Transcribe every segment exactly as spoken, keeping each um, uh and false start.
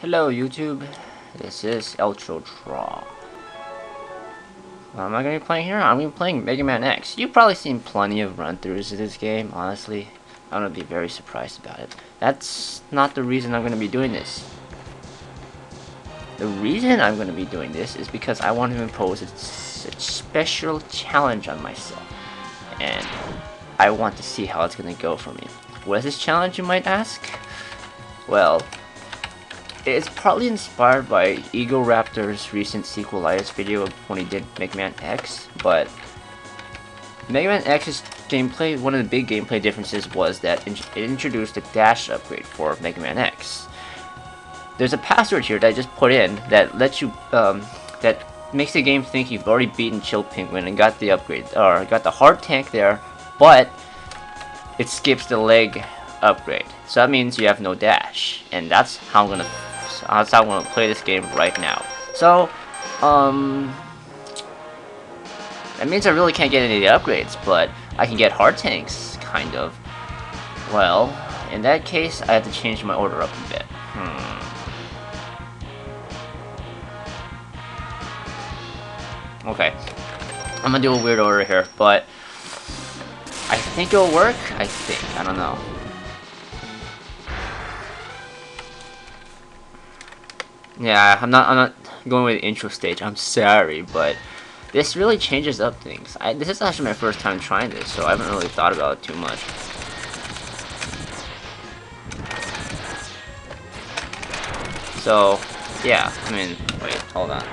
Hello YouTube, this is Eltrotraw. What am I going to be playing here? I'm going to be playing Mega Man X. You've probably seen plenty of run-throughs of this game, honestly. I'm going to be very surprised about it. That's not the reason I'm going to be doing this. The reason I'm going to be doing this is because I want to impose a, a special challenge on myself. And I want to see how it's going to go for me. What is this challenge, you might ask? Well, it's probably inspired by Egoraptor's recent sequelitis video when he did Mega Man X, but Mega Man X's gameplay, one of the big gameplay differences was that it introduced a dash upgrade for Mega Man X. There's a password here that I just put in that lets you, um, that makes the game think you've already beaten Chill Penguin and got the upgrade, or got the heart tank there, but it skips the leg upgrade. So that means you have no dash, and that's how I'm gonna. That's how I'm going to play this game right now. So, um... that means I really can't get any of the upgrades, but I can get hard tanks, kind of. Well, in that case, I have to change my order up a bit. Hmm. Okay. I'm going to do a weird order here, but I think it'll work? I think. I don't know. Yeah, I'm not. I'm not going with the intro stage. I'm sorry, but this really changes up things. I, this is actually my first time trying this, so I haven't really thought about it too much. So, yeah. I mean, wait, hold on.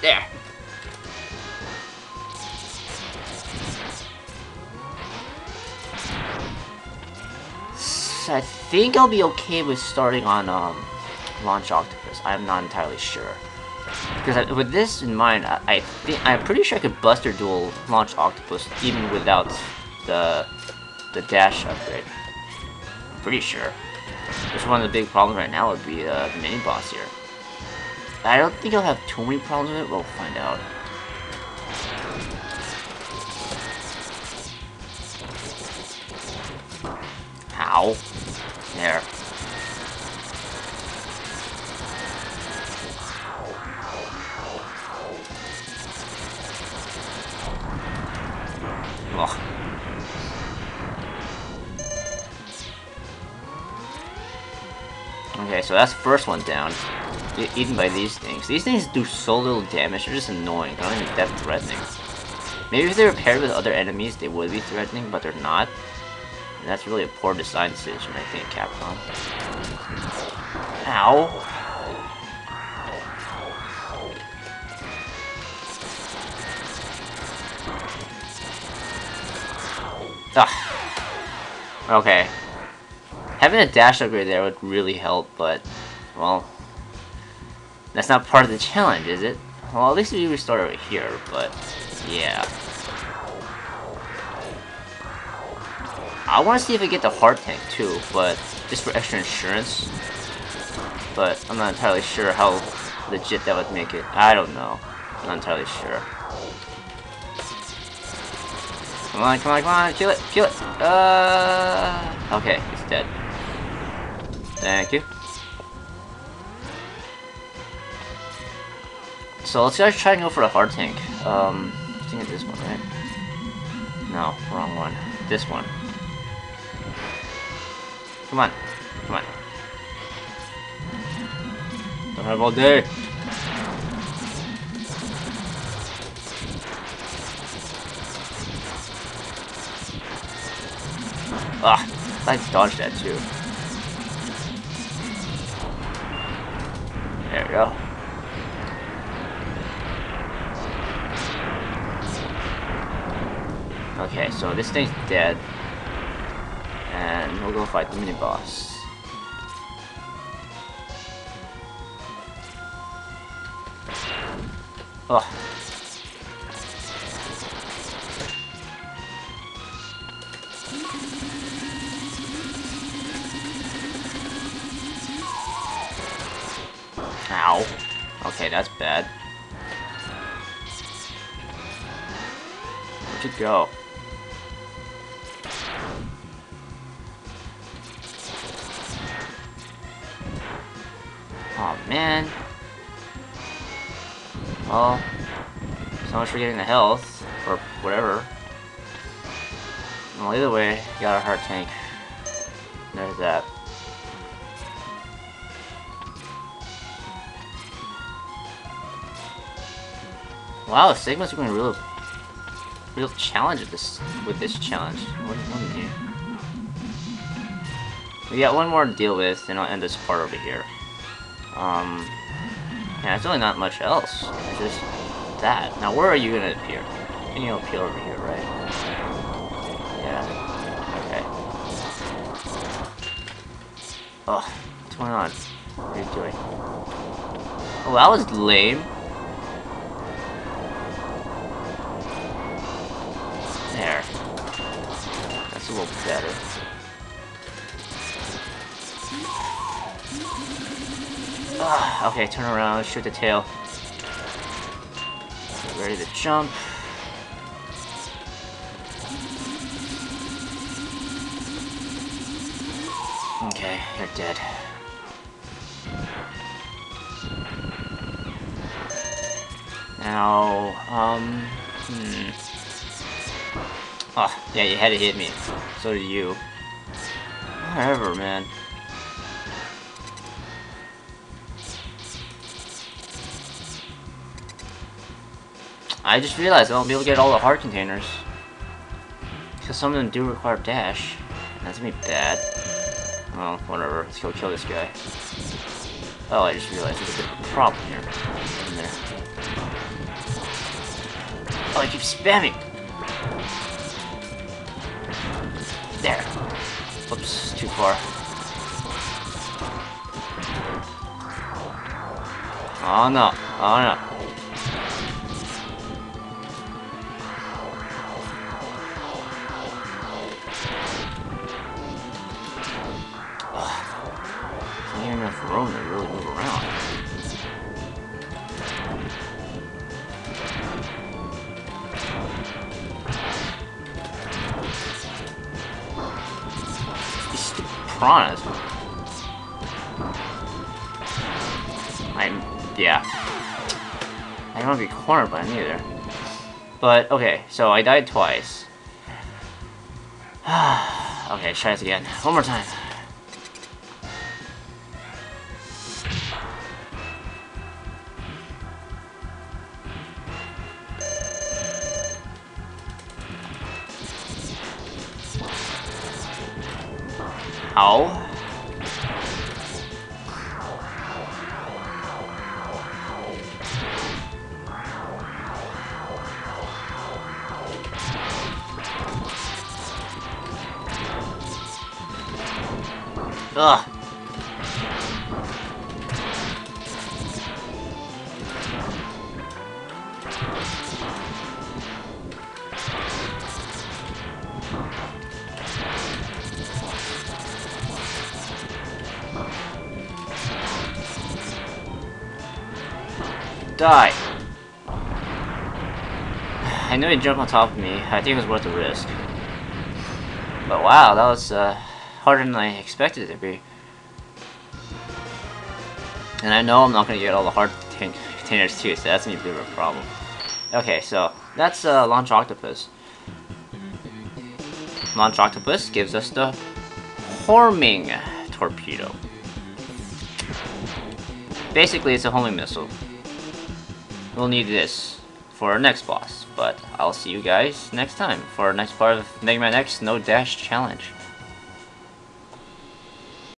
There. So I think I'll be okay with starting on um. Launch Octopus. I'm not entirely sure, because I, with this in mind, I, I think I'm pretty sure I could Buster Duel Launch Octopus even without the the dash upgrade. I'm pretty sure. Just one of the big problems right now would be uh, the mini boss here. I don't think I'll have too many problems with it. We'll find out. Ow! There. Ugh. Okay, so that's the first one down. Get eaten by these things. These things do so little damage, they're just annoying. They're not even that threatening. Maybe if they were paired with other enemies, they would be threatening, but they're not. And that's really a poor design decision, I think, Capcom. Ow! Ugh. Okay, having a dash upgrade there would really help, but, well, that's not part of the challenge, is it? Well, at least we restart over here, but, yeah. I want to see if I get the heart tank too, but just for extra insurance, but I'm not entirely sure how legit that would make it. I don't know. I'm not entirely sure. Come on, come on, come on, kill it, kill it! Uh, okay, it's dead. Thank you. So let's guys try and go for a hard tank. Um, I think it's this one, right? No, wrong one. This one. Come on, come on. Don't have all day. Ah, I dodged that too. There we go. Okay, so this thing's dead. And we'll go fight the mini boss. Oh. Ow. Okay, that's bad. Where'd it go? man. Well, so much for getting the health, or whatever. Well, either way, you got a heart tank. There's that. Wow, Sigma's going real, real challenge with this, with this challenge. What, what is here? We got one more to deal with, and I'll end this part over here. Um, yeah, it's really not much else. It's just that. Now, where are you gonna appear? And you'll appear over here, right? Yeah. Okay. Ugh. What's going on? What are you doing? Oh, that was lame. There. That's a little better. Ugh, okay, turn around, shoot the tail. Get ready to jump. Okay, you're dead. Now, um, hmm. Oh, yeah, you had to hit me. So did you. Whatever, man. I just realized I won't be able to get all the heart containers. Because some of them do require dash. That's gonna be bad. Well, whatever. Let's go kill this guy. Oh, I just realized there's a bit of a problem here. In there. Oh, I keep spamming! There. Oops, too far. Oh no. Oh no. Room to really move around. These stupid piranhas. I'm, yeah. I don't want to be cornered by them either. But, okay, so I died twice. Okay, try this again. One more time. Ow. Ugh. Die! I knew he'd jump on top of me. I think it was worth the risk. But wow, that was uh, harder than I expected it to be. And I know I'm not going to get all the hard containers too, so that's going to be a bit of a problem. Okay, so that's uh, Launch Octopus. Launch Octopus gives us the Horming torpedo. Basically, it's a homing missile. We'll need this for our next boss, but I'll see you guys next time for our next part of Mega Man X No Dash Challenge.